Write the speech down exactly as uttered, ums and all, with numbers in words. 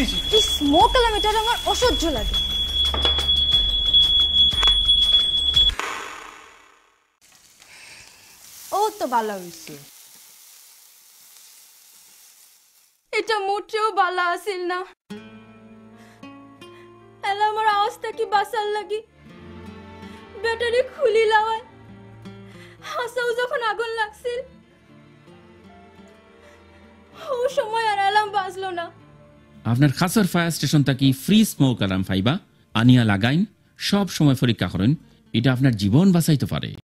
এই smoke kilometre আমার অসহ্য লাগে। ও তো ভালো হইছে, এটা মোটেও ভালো আসিল না। এলা আমার অবস্থা কি বাসাল লাগি, ব্যাটারি খুলি লাওয়ায় হাসাও যখন আগুন লাগছিল ও সময় আর অ্যালার্ম বাজলো না। আপনার খাসার ফায়ার স্টেশন থেকে ফ্রি স্মোক অ্যালার্ম ফাইবা আনিয়া লাগাইন, সব সময় পরীক্ষা করেন, এটা আপনার জীবন বাঁচাইতে পারে।